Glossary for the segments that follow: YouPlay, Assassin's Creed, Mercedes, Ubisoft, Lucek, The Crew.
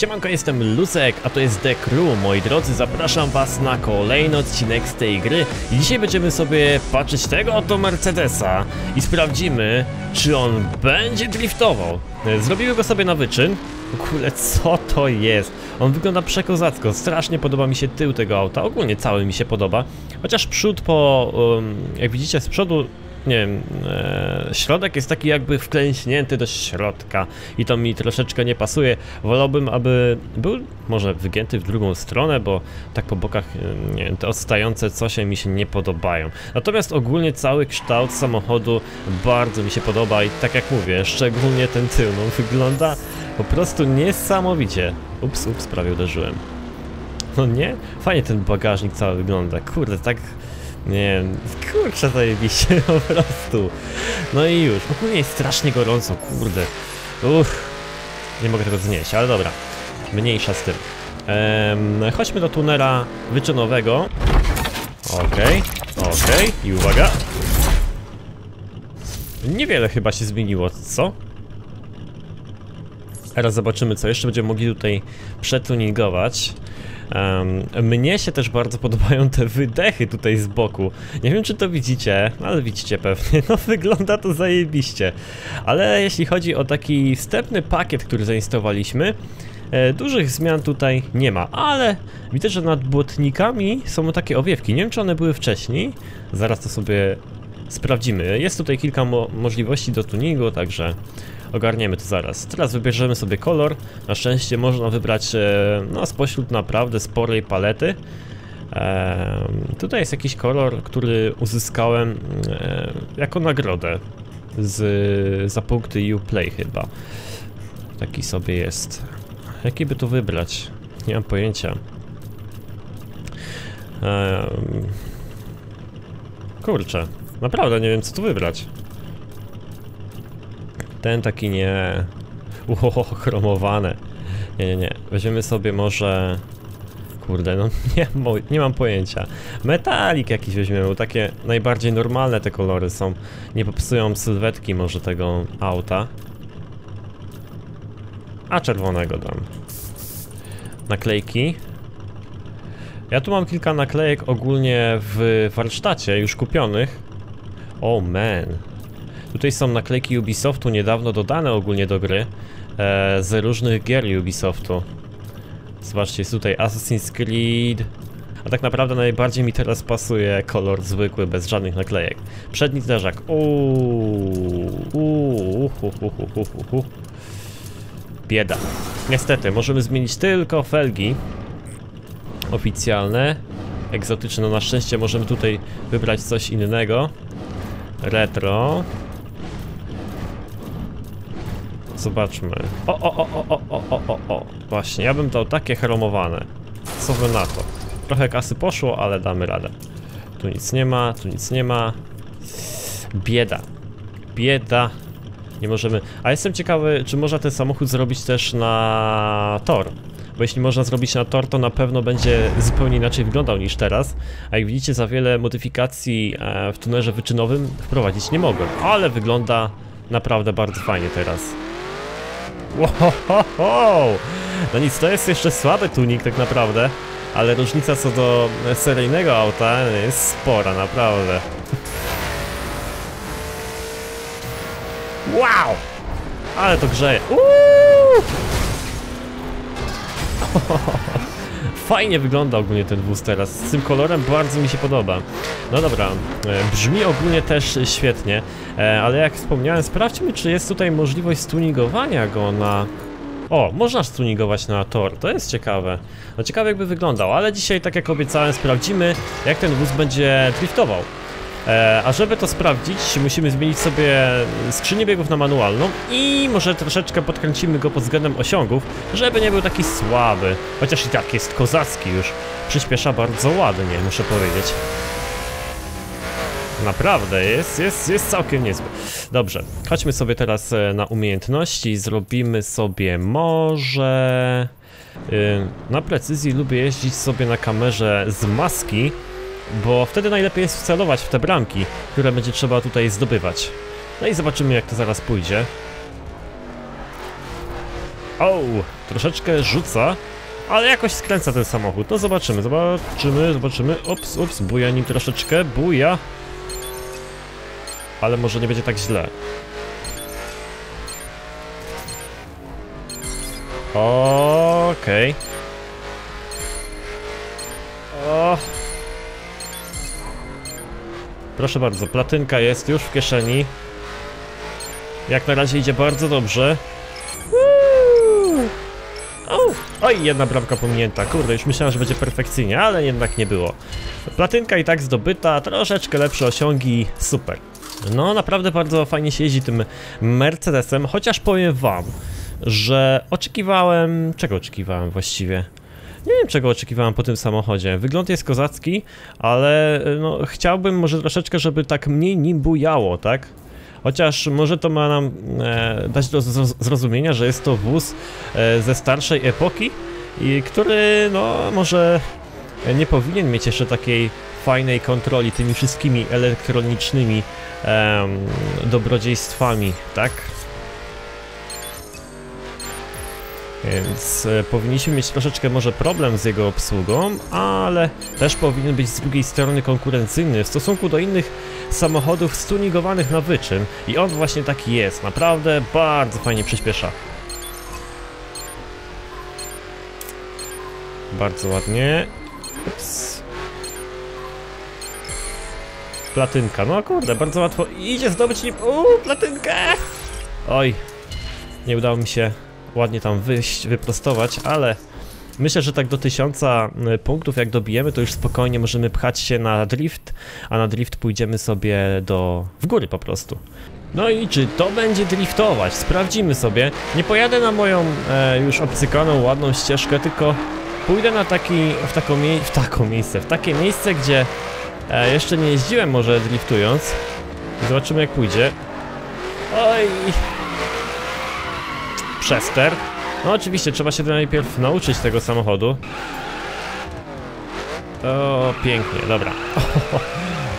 Siemanko, jestem Lucek, a to jest The Crew. Moi drodzy, zapraszam was na kolejny odcinek z tej gry. Dzisiaj będziemy sobie patrzeć tego oto Mercedesa i sprawdzimy, czy on będzie driftował. Zrobiły go sobie na wyczyn. W ogóle co to jest? On wygląda przekozacko, strasznie podoba mi się tył tego auta, ogólnie cały mi się podoba. Chociaż przód po... jak widzicie z przodu... nie wiem, środek jest taki jakby wklęśnięty do środka i to mi troszeczkę nie pasuje. Wolałbym, aby był może wygięty w drugą stronę, bo tak po bokach nie wiem, te odstające coś mi się nie podobają. Natomiast ogólnie cały kształt samochodu bardzo mi się podoba i tak jak mówię, szczególnie ten tył, no, wygląda po prostu niesamowicie. Ups, ups, prawie uderzyłem. No nie? Fajnie ten bagażnik cały wygląda, kurde, tak... nie, kurczę, zajebiście po prostu. No i już, ogólnie jest strasznie gorąco, kurde. Uff, nie mogę tego znieść, ale dobra, mniejsza z tym. Chodźmy do tunela wyczynowego. Okej, okej, i uwaga. Niewiele chyba się zmieniło, co? Teraz zobaczymy, co jeszcze będziemy mogli tutaj przetuningować. Mnie się też bardzo podobają te wydechy tutaj z boku. Nie wiem, czy to widzicie, ale widzicie pewnie. No wygląda to zajebiście. Ale jeśli chodzi o taki wstępny pakiet, który zainstalowaliśmy, dużych zmian tutaj nie ma, ale widzę, że nad błotnikami są takie owiewki. Nie wiem, czy one były wcześniej. Zaraz to sobie sprawdzimy. Jest tutaj kilka możliwości do tuningu, także ogarniemy to zaraz. Teraz wybierzemy sobie kolor. Na szczęście można wybrać no, spośród naprawdę sporej palety. Tutaj jest jakiś kolor, który uzyskałem jako nagrodę za punkty YouPlay chyba. Taki sobie jest. Jaki by tu wybrać? Nie mam pojęcia. Kurczę, naprawdę nie wiem, co tu wybrać. Ten taki nie... chromowany. Nie, nie, nie. Weźmiemy sobie może... kurde, no nie mam pojęcia. Metalik jakiś weźmiemy, bo takie najbardziej normalne te kolory są. Nie popsują sylwetki może tego auta. A czerwonego dam. Naklejki. Ja tu mam kilka naklejek ogólnie w warsztacie już kupionych. Oh man. Tutaj są naklejki Ubisoftu, niedawno dodane ogólnie do gry, z różnych gier Ubisoftu. Zobaczcie, jest tutaj Assassin's Creed. A tak naprawdę najbardziej mi teraz pasuje kolor zwykły, bez żadnych naklejek. Przedni zderzak. Bieda. Niestety, możemy zmienić tylko felgi oficjalne, egzotyczne. No, na szczęście możemy tutaj wybrać coś innego. Retro. Zobaczmy. O. Właśnie, ja bym dał takie chromowane. Co wy na to? Trochę kasy poszło, ale damy radę. Tu nic nie ma, tu nic nie ma. Bieda. Bieda. Nie możemy... A jestem ciekawy, czy można ten samochód zrobić też na tor. Bo jeśli można zrobić na tor, to na pewno będzie zupełnie inaczej wyglądał niż teraz. A jak widzicie, za wiele modyfikacji w tunerze wyczynowym wprowadzić nie mogłem. Ale wygląda naprawdę bardzo fajnie teraz. Wow! No nic, to jest jeszcze słaby tuning tak naprawdę, ale różnica co do seryjnego auta jest spora, naprawdę. Wow! Ale to grzeje. Fajnie wygląda ogólnie ten wóz teraz, z tym kolorem bardzo mi się podoba. No dobra, brzmi ogólnie też świetnie, ale jak wspomniałem, sprawdźmy, czy jest tutaj możliwość stuningowania go na... O, można stuningować na tor, to jest ciekawe. No ciekawe jakby wyglądał, ale dzisiaj, tak jak obiecałem, sprawdzimy, jak ten wóz będzie driftował. A żeby to sprawdzić, musimy zmienić sobie skrzynię biegów na manualną i może troszeczkę podkręcimy go pod względem osiągów, żeby nie był taki słaby. Chociaż i tak jest kozacki już. Przyspiesza bardzo ładnie, muszę powiedzieć. Naprawdę, jest całkiem niezły. Dobrze, chodźmy sobie teraz na umiejętności. Zrobimy sobie może... na precyzji lubię jeździć sobie na kamerze z maski, bo wtedy najlepiej jest wcelować w te bramki, które będzie trzeba tutaj zdobywać. No i zobaczymy, jak to zaraz pójdzie. O, troszeczkę rzuca, ale jakoś skręca ten samochód. No zobaczymy, zobaczymy. Ups, buja nim troszeczkę, buja. Ale może nie będzie tak źle. Okej. O. Proszę bardzo, platynka jest już w kieszeni. Jak na razie idzie bardzo dobrze. Oj, jedna bramka pominięta. Kurde, już myślałem, że będzie perfekcyjnie, ale jednak nie było. Platynka i tak zdobyta, troszeczkę lepsze osiągi, super. No naprawdę bardzo fajnie się jeździ tym Mercedesem, chociaż powiem wam, że oczekiwałem... Czego oczekiwałem właściwie? Nie wiem, czego oczekiwałem po tym samochodzie. Wygląd jest kozacki, ale no, chciałbym może troszeczkę, żeby tak mniej nim bujało, tak? Chociaż może to ma nam dać do zrozumienia, że jest to wóz ze starszej epoki i który no może nie powinien mieć jeszcze takiej fajnej kontroli tymi wszystkimi elektronicznymi dobrodziejstwami, tak? Więc powinniśmy mieć troszeczkę może problem z jego obsługą, ale też powinien być z drugiej strony konkurencyjny w stosunku do innych samochodów stuningowanych na wyczyn. I on właśnie taki jest, naprawdę bardzo fajnie przyspiesza. Bardzo ładnie. Ups. Platynka, no kurde, bardzo łatwo idzie zdobyć nim. Uuu, platynkę! Oj, nie udało mi się ładnie tam wyjść, wyprostować, ale myślę, że tak do 1000 punktów jak dobijemy, to już spokojnie możemy pchać się na drift, a na drift pójdziemy sobie w góry po prostu. No i czy to będzie driftować? Sprawdzimy sobie. Nie pojadę na moją już obcykaną, ładną ścieżkę, tylko pójdę na takie miejsce, gdzie jeszcze nie jeździłem może driftując. Zobaczymy jak pójdzie. Oj! Przester. No oczywiście, trzeba się najpierw nauczyć tego samochodu. O, pięknie, dobra.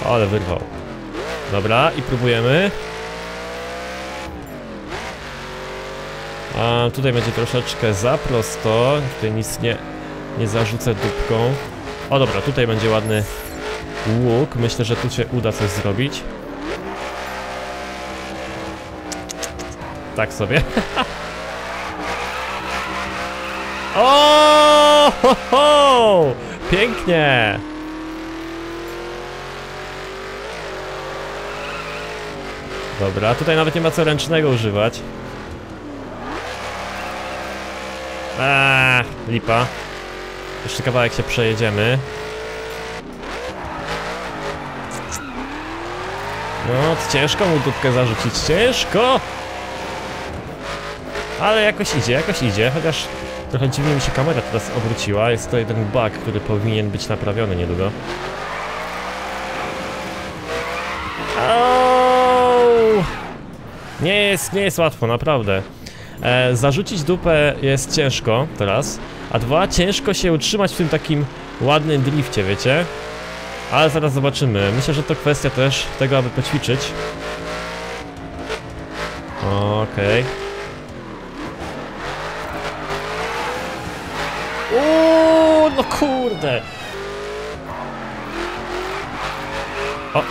Ale wyrwał. Dobra, i próbujemy. A tutaj będzie troszeczkę za prosto. Tutaj nic nie zarzucę dupką. O dobra, tutaj będzie ładny łuk. Myślę, że tu się uda coś zrobić. Tak sobie. O, ho, ho! Pięknie! Dobra, tutaj nawet nie ma co ręcznego używać. Lipa. Jeszcze kawałek się przejedziemy. No, ciężko mu dupkę zarzucić, ciężko! Ale jakoś idzie, chociaż... Trochę dziwnie mi się kamera teraz obróciła, jest to jeden bug, który powinien być naprawiony niedługo. Ooo! Nie jest łatwo, naprawdę. Zarzucić dupę jest ciężko teraz, a dwa, ciężko się utrzymać w tym takim ładnym drifcie, wiecie? Ale zaraz zobaczymy, myślę, że to kwestia też tego, aby poćwiczyć. Okej. Uuuu, no kurde! O,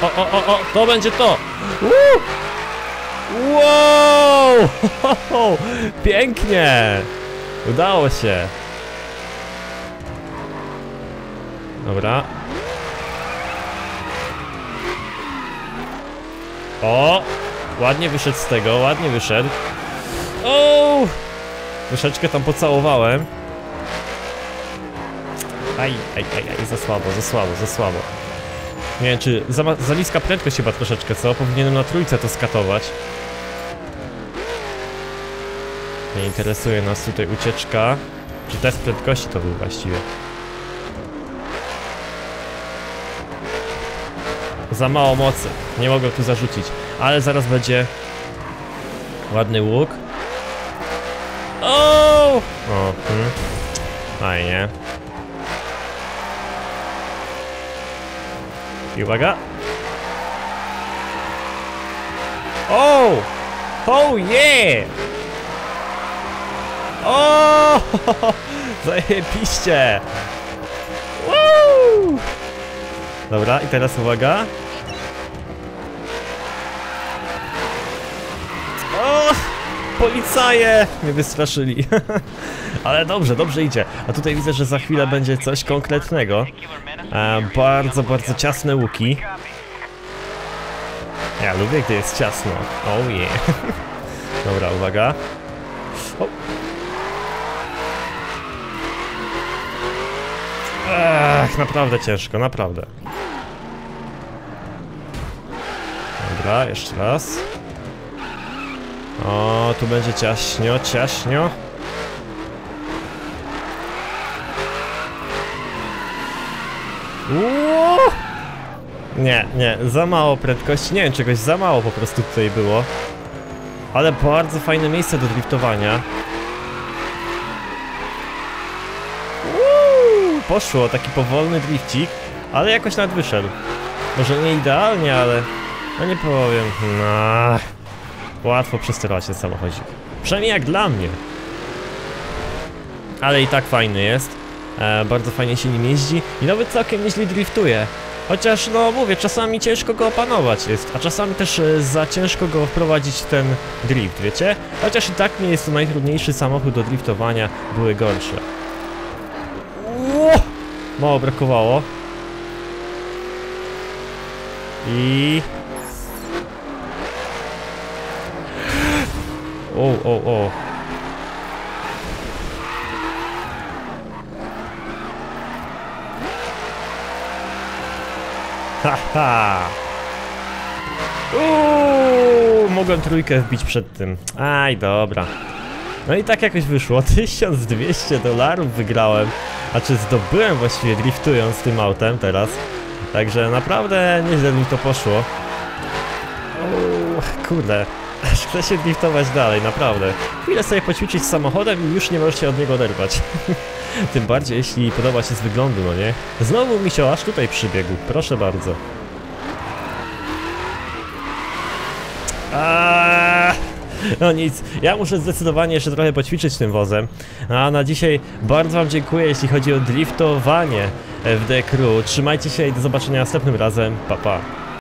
to będzie to! Uuu! Wow! Ho, ho, pięknie! Udało się! Dobra. O! Ładnie wyszedł z tego, ładnie wyszedł. O! Troszeczkę tam pocałowałem. Aj, za słabo. Nie wiem, czy za niska prędkość chyba troszeczkę, co? Powinienem na trójce to skatować. Nie interesuje nas tutaj ucieczka. Czy test prędkości to był właściwie? Za mało mocy. Nie mogę tu zarzucić. Ale zaraz będzie... Ładny łuk. O! Fajnie. I uwaga! O! Oh yeah! O! Zajebiście! Woo! Dobra, i teraz uwaga. O! Policaje! Mnie wystraszyli. Ale dobrze, dobrze idzie. A tutaj widzę, że za chwilę będzie coś konkretnego. Bardzo, bardzo ciasne łuki. Ja lubię, gdy jest ciasno. Oh yeah. Dobra, uwaga. O. Ach, naprawdę ciężko, naprawdę. Dobra, jeszcze raz. O, tu będzie ciaśnio, ciaśnio. Nie, nie, za mało prędkości, nie wiem, czegoś za mało po prostu tutaj było. Ale bardzo fajne miejsce do driftowania. Poszło, taki powolny driftik, ale jakoś nawet wyszedł. Może nie idealnie, ale... no nie powiem, no... Łatwo przesterować ten samochodzik. Przynajmniej jak dla mnie. Ale i tak fajny jest. Bardzo fajnie się nim jeździ i nawet całkiem nieźle driftuje. Chociaż, no mówię, czasami ciężko go opanować jest, a czasami też za ciężko go wprowadzić ten drift, wiecie? Chociaż i tak nie jest to najtrudniejszy samochód do driftowania, były gorsze. Ło! Mało brakowało. I... O, o, o. Haha! Mogłem trójkę wbić przed tym. Aj, dobra. No i tak jakoś wyszło. $1200 wygrałem. A czy zdobyłem właściwie driftując tym autem teraz. Także naprawdę nieźle mi to poszło. Kurde. Aż chce się driftować dalej, naprawdę. Chwilę sobie poćwiczyć z samochodem i już nie możesz się od niego oderwać. Tym bardziej, jeśli podoba się z wyglądu, no nie? Znowu mi się aż tutaj przybiegł, proszę bardzo. No nic, ja muszę zdecydowanie jeszcze trochę poćwiczyć tym wozem. A na dzisiaj bardzo wam dziękuję, jeśli chodzi o driftowanie w The Crew. Trzymajcie się i do zobaczenia następnym razem, pa pa.